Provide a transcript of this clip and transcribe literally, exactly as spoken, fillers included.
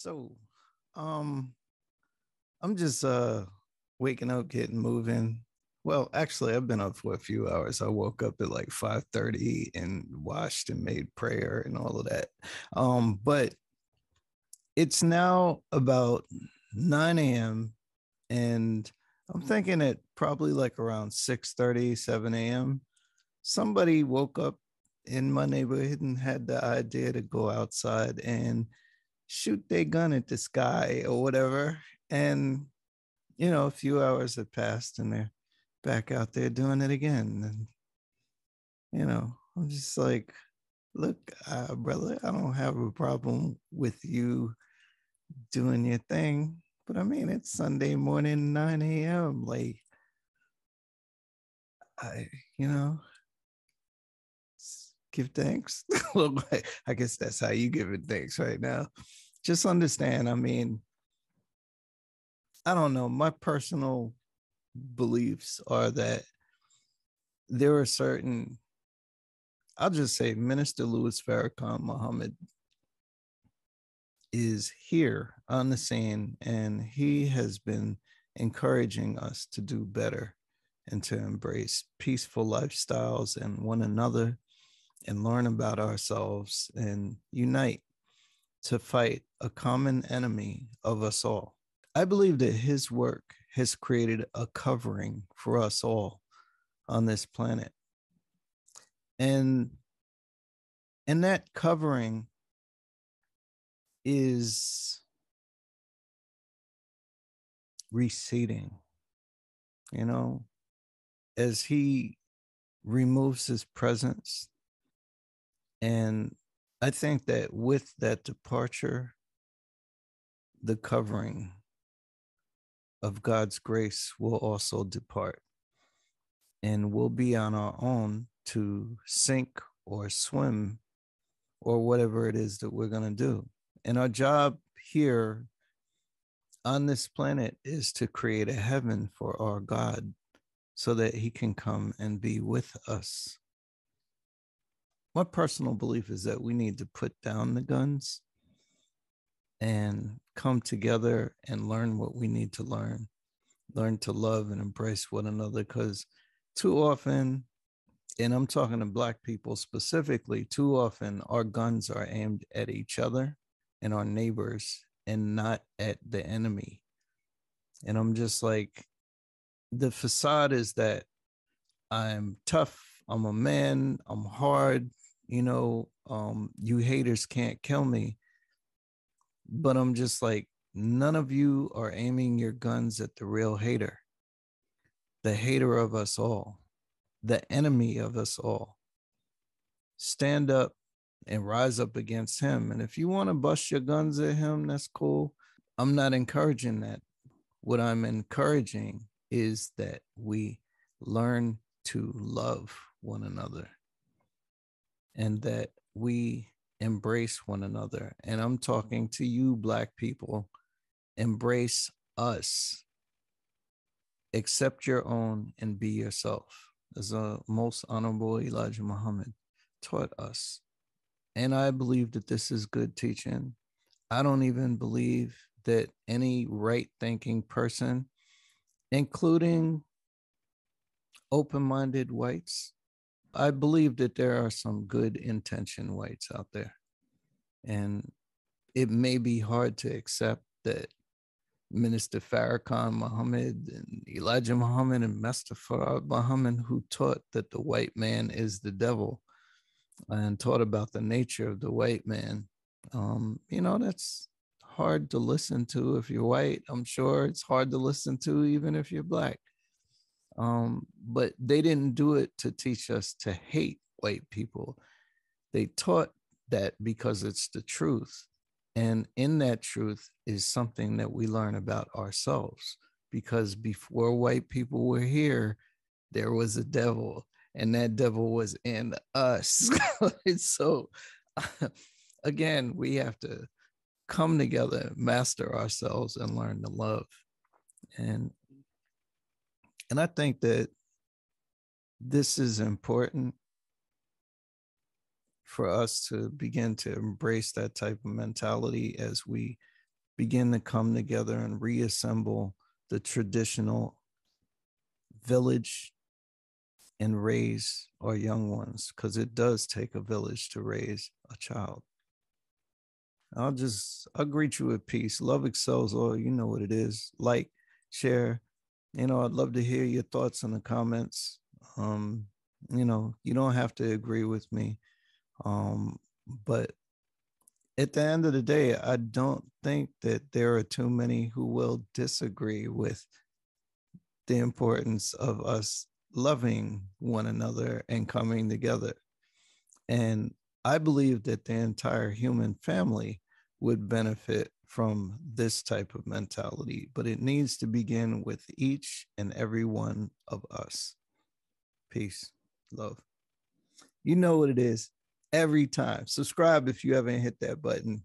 So um I'm just uh waking up, getting moving. Well, actually, I've been up for a few hours. I woke up at like five thirty and washed and made prayer and all of that. Um, but it's now about nine a.m. and I'm thinking at probably like around six thirty, seven a.m. somebody woke up in my neighborhood and had the idea to go outside and shoot their gun at the sky or whatever. And, you know, a few hours had passed and they're back out there doing it again. And, you know, I'm just like, look, uh, brother, I don't have a problem with you doing your thing, but I mean, it's Sunday morning, nine a.m. Like, I, you know, give thanks. I guess that's how you give it thanks right now. Just understand, I mean, I don't know, my personal beliefs are that there are certain, I'll just say Minister Louis Farrakhan Muhammad is here on the scene, and he has been encouraging us to do better and to embrace peaceful lifestyles and one another and learn about ourselves and unite to fight a common enemy of us all. I believe that his work has created a covering for us all on this planet. And, and that covering is receding, you know, as he removes his presence. And I think that with that departure, the covering of God's grace will also depart, and we'll be on our own to sink or swim or whatever it is that we're going to do. And our job here on this planet is to create a heaven for our God so that he can come and be with us. My personal belief is that we need to put down the guns and come together and learn what we need to learn, learn to love and embrace one another. Because too often, and I'm talking to Black people specifically, too often our guns are aimed at each other and our neighbors and not at the enemy. And I'm just like, the facade is that I'm tough, I'm a man, I'm hard, you know, um, you haters can't kill me. But I'm just like, none of you are aiming your guns at the real hater, the hater of us all, the enemy of us all. Stand up and rise up against him. And if you want to bust your guns at him, that's cool. I'm not encouraging that. What I'm encouraging is that we learn to love one another and that we embrace one another. And I'm talking to you, Black people, embrace us, accept your own and be yourself, as the most honorable Elijah Muhammad taught us. And I believe that this is good teaching. I don't even believe that any right-thinking person, including open-minded whites, I believe that there are some good intention whites out there. And it may be hard to accept that Minister Farrakhan Muhammad and Elijah Muhammad and Master Fard Muhammad, who taught that the white man is the devil and taught about the nature of the white man. Um, you know, that's hard to listen to if you're white. I'm sure it's hard to listen to even if you're Black. Um, but they didn't do it to teach us to hate white people. They taught that because it's the truth. And in that truth is something that we learn about ourselves, because before white people were here, there was a devil, and that devil was in us. So again, we have to come together, master ourselves, and learn to love. And And I think that this is important for us to begin to embrace that type of mentality as we begin to come together and reassemble the traditional village and raise our young ones, because it does take a village to raise a child. I'll just, I'll greet you with peace. Love excels all. You know what it is. Like, share. You know, I'd love to hear your thoughts in the comments. Um, you know, you don't have to agree with me. Um, but at the end of the day, I don't think that there are too many who will disagree with the importance of us loving one another and coming together. And I believe that the entire human family would benefit from this type of mentality, but it needs to begin with each and every one of us. Peace, love. You know what it is every time. Subscribe if you haven't hit that button.